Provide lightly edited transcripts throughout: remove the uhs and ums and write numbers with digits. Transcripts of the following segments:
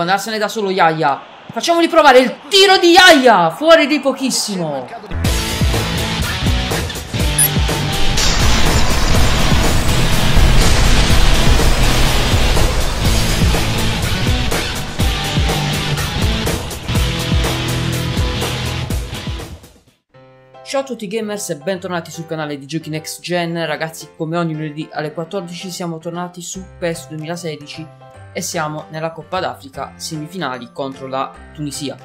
può andarsene da solo Yaya. Facciamoli provare il tiro di Yaya, fuori di pochissimo. Ciao a tutti gamers e bentornati sul canale di Giochi Next Gen. Ragazzi, come ogni lunedì alle 14 siamo tornati su PES 2016 e siamo nella Coppa d'Africa semifinali contro la Tunisia.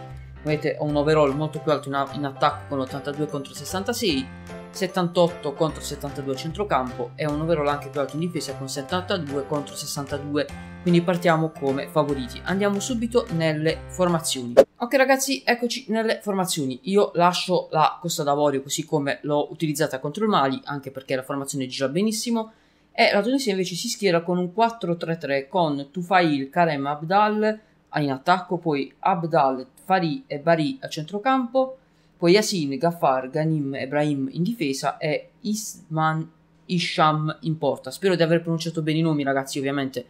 Vedete, ho un overall molto più alto in attacco con 82 contro 66, 78 contro 72 centrocampo e un overall anche più alto in difesa con 72 contro 62, quindi partiamo come favoriti. Andiamo subito nelle formazioni. Ok ragazzi, eccoci nelle formazioni. Io lascio la Costa d'Avorio così come l'ho utilizzata contro il Mali, anche perché la formazione gira benissimo, e la Tunisia invece si schiera con un 4-3-3 con Tufail, Karem, Abdal in attacco, poi Abdal, Fari e Bari a centrocampo, poi Yasin, Gaffar, Ghanim e Brahim in difesa e Isman Isham in porta. Spero di aver pronunciato bene i nomi ragazzi, ovviamente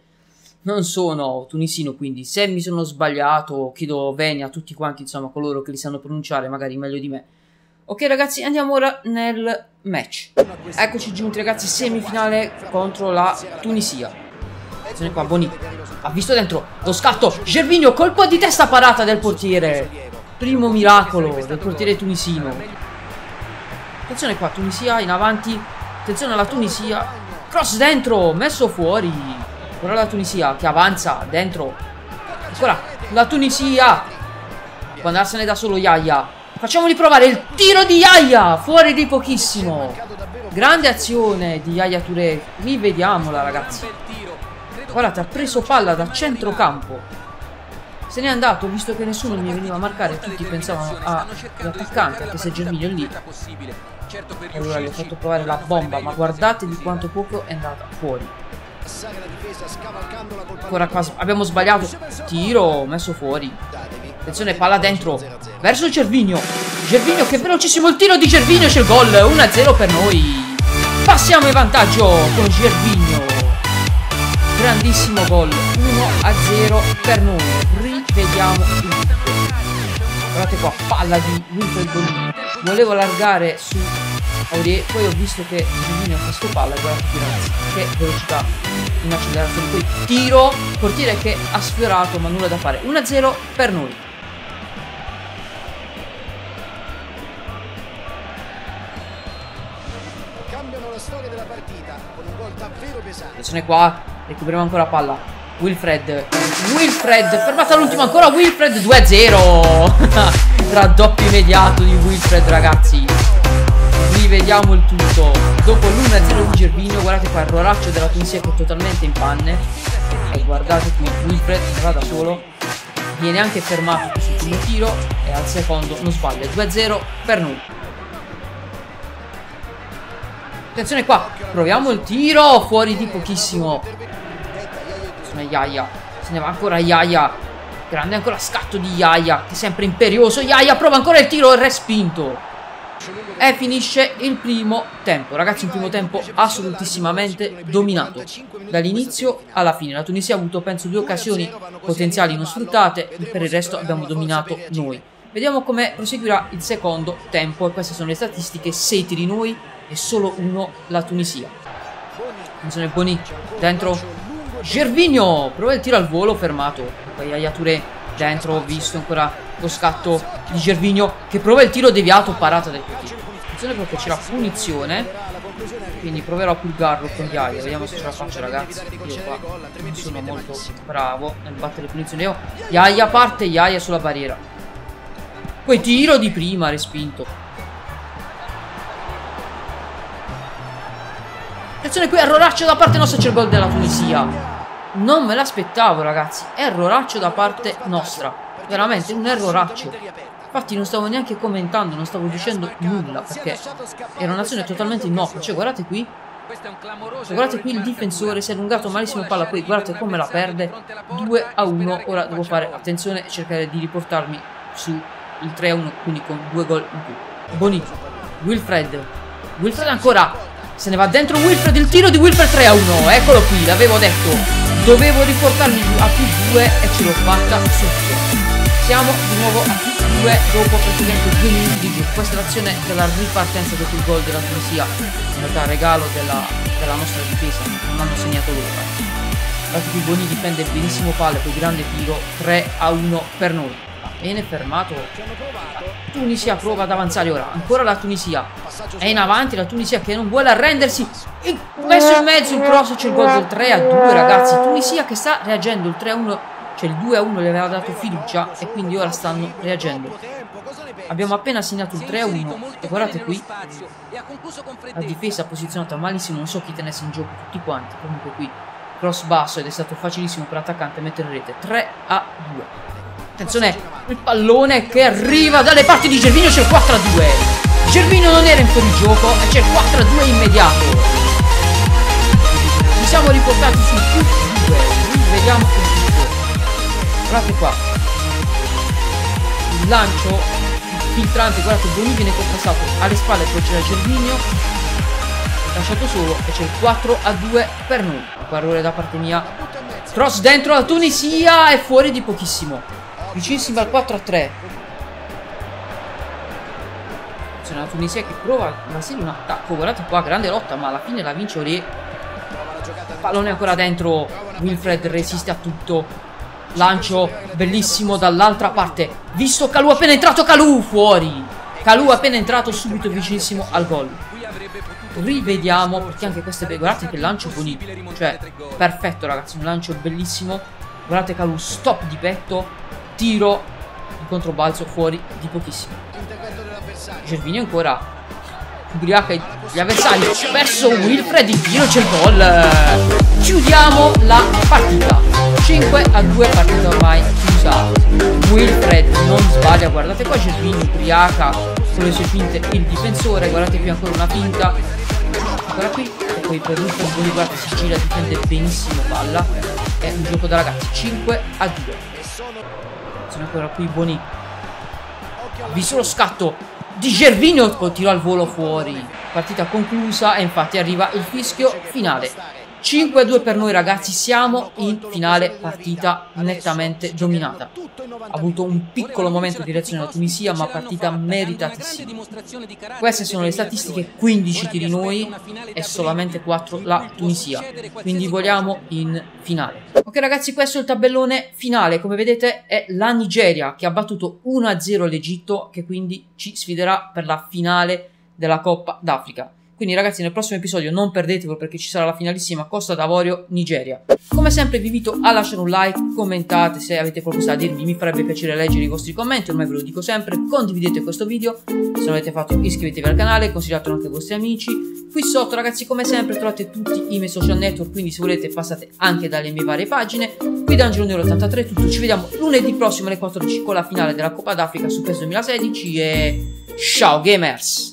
non sono tunisino, quindi se mi sono sbagliato chiedo venia a tutti quanti, insomma, coloro che li sanno pronunciare magari meglio di me. Ok ragazzi, andiamo ora nel match. Eccoci giunti ragazzi, semifinale contro la Tunisia. Sono qua, Bony ha visto dentro lo scatto, Gervinho, colpo di testa, parata del portiere, primo miracolo del portiere tunisino. Attenzione qua, Tunisia in avanti, attenzione alla Tunisia, cross dentro, messo fuori. Ora la Tunisia che avanza dentro. Ancora la Tunisia, può andarsene da solo Yaya. Facciamoli provare il tiro di Yaya, fuori di pochissimo. Grande azione di Yaya Touré, rivediamola ragazzi. Guardate, ha preso palla da centrocampo, se n'è andato visto che nessuno mi veniva a marcare, tutti pensavano all'attaccante, anche se Gervinho è lì. Allora gli ho fatto provare la bomba, ma guardate di quanto poco è andata fuori. Ancora qua, abbiamo sbagliato, tiro messo fuori. Attenzione, palla dentro verso Gervinho. Gervinho, che velocissimo il tiro di Gervinho, c'è il gol, 1-0 per noi. Passiamo in vantaggio con Gervinho, grandissimo gol, 1-0 per noi. Rivediamo tutto. Guardate qua, palla di Wilfred, volevo allargare su Aurier, poi ho visto che Gervinho ha questo palla, guardate ragazzi, che velocità in accelerazione, poi tiro, portiere che ha sfiorato, ma nulla da fare, 1-0 per noi. Cambiano la storia della partita con un gol davvero pesante. Attenzione qua, recuperiamo ancora palla. Wilfred, fermata all'ultimo, ancora Wilfred, 2-0. Raddoppio immediato di Wilfred ragazzi. Rivediamo il tutto. Dopo l'1-0 di Gervinho, guardate qua il rolaccio della Tunisia che è totalmente in panne. E guardate qui Wilfred va da solo, viene anche fermato sul primo tiro e al secondo non sbaglia, 2-0 per noi. Attenzione qua, proviamo il tiro, fuori di pochissimo. Attenzione Yaya, se ne va ancora Yaya. Grande ancora scatto di Yaya, che è sempre imperioso. Yaya prova ancora il tiro, respinto. E finisce il primo tempo ragazzi, un primo tempo assolutissimamente dominato dall'inizio alla fine. La Tunisia ha avuto penso due occasioni potenziali non sfruttate, per il resto abbiamo dominato noi. Vediamo come proseguirà il secondo tempo, e queste sono le statistiche: 6 tiri noi e solo 1 la Tunisia. Attenzione Bony, dentro Gervinho, prova il tiro al volo, fermato. Poi Yaya Touré dentro, ho visto ancora lo scatto di Gervinho che prova il tiro deviato, parata del portiere. Attenzione perché c'è la punizione, quindi proverò a pulgarlo con Yaya, vediamo se ce la faccio ragazzi. Io qua non sono molto bravo nel battere le punizioni. Yaya parte, Yaya sulla barriera, poi tiro di prima, respinto. Attenzione qui, erroraccio da parte nostra, c'è il gol della Tunisia. Non me l'aspettavo ragazzi, erroraccio da parte nostra, veramente un erroraccio. Infatti non stavo neanche commentando, non stavo dicendo nulla, perché era un'azione totalmente innocua. Cioè guardate qui, il difensore si è allungato malissimo palla, poi guardate come la perde, 2-1. Ora devo fare attenzione e cercare di riportarmi sul 3-1, quindi con 2 gol in più. Bonito, Wilfred ancora, se ne va dentro Wilfred, il tiro di Wilfred, 3-1. Eccolo qui, l'avevo detto. Dovevo riportarmi a +2 e ce l'ho fatta sotto. Siamo di nuovo a +2 dopo praticamente 2 minuti di gioco. Questa è l'azione della ripartenza dopo il gol della Tunisia. In realtà regalo della nostra difesa, non hanno segnato loro. Dato che Bony difende benissimo palle, poi grande tiro, 3-1 per noi. Va bene, fermato. La Tunisia prova ad avanzare ora. Ancora la Tunisia. È in avanti la Tunisia che non vuole arrendersi. Messo in mezzo il cross, c'è il gol del 3-2, ragazzi. Tunisia che sta reagendo. Il 3-1, cioè il 2-1 le aveva dato fiducia e quindi ora stanno reagendo. Abbiamo appena segnato il 3-1 e guardate qui. La difesa posizionata malissimo, non so chi tenesse in gioco tutti quanti. Comunque qui cross basso ed è stato facilissimo per l'attaccante mettere in rete. 3-2. Attenzione, il pallone che arriva dalle parti di Gervinho, c'è il 4-2. Gervinho non era in fuorigioco e c'è il 4-2 immediato. Ci siamo riportati sul +2. Vediamo tutto. Guardate qua. Il lancio filtrante, guardate, Bony viene contrastato alle spalle, poi c'era Gervinho lasciato solo e c'è il 4-2 per noi. Errore da parte mia. Cross dentro la Tunisia e fuori di pochissimo. Vicinissimo al 4-3. C'è la Tunisia che prova una serie, un attacco. Guardate qua, grande lotta, ma alla fine la vince Touré. Pallone ancora dentro. Wilfred resiste a tutto. Lancio bellissimo dall'altra parte. Visto Kalou appena entrato, Kalou fuori. Kalou appena entrato subito vicinissimo al gol. Rivediamo perché anche queste, guardate che lancio bonito, cioè perfetto ragazzi, un lancio bellissimo. Guardate Kalou, stop di petto, tiro in controbalzo fuori di pochissimo. Gervinho ancora ubriaca gli avversari, verso Wilfred, di tiro c'è il gol. Chiudiamo la partita, 5-2, partita ormai chiusa. Wilfred non sbaglia, guardate qua Gervinho ubriaca con le sue finte il difensore, guardate qui ancora una finta, ancora qui, e poi per l'ultimo Bony, guardate si gira, difende benissimo palla, è un gioco da ragazzi, 5-2. Sono ancora qui Bony, avviso lo scatto di Gervinho, tiro al volo fuori, partita conclusa e infatti arriva il fischio finale. 5-2 per noi ragazzi, siamo in finale, partita nettamente dominata. Ha avuto un piccolo momento di reazione la Tunisia, ma partita meritatissima. Queste sono le statistiche, 15 tiri noi e solamente 4 la Tunisia, quindi vogliamo in finale. Ok ragazzi, questo è il tabellone finale, come vedete è la Nigeria che ha battuto 1-0 l'Egitto, che quindi ci sfiderà per la finale della Coppa d'Africa. Quindi ragazzi, nel prossimo episodio non perdetevelo perché ci sarà la finalissima Costa d'Avorio Nigeria. Come sempre vi invito a lasciare un like, commentate se avete qualcosa da dirmi, mi farebbe piacere leggere i vostri commenti, ormai ve lo dico sempre, condividete questo video, se non l'avete fatto iscrivetevi al canale, consigliatelo anche ai vostri amici. Qui sotto ragazzi come sempre trovate tutti i miei social network, quindi se volete passate anche dalle mie varie pagine. Qui da AngeloNero83 è tutto, ci vediamo lunedì prossimo alle 14 con la finale della Coppa d'Africa su PES 2016 e ciao gamers!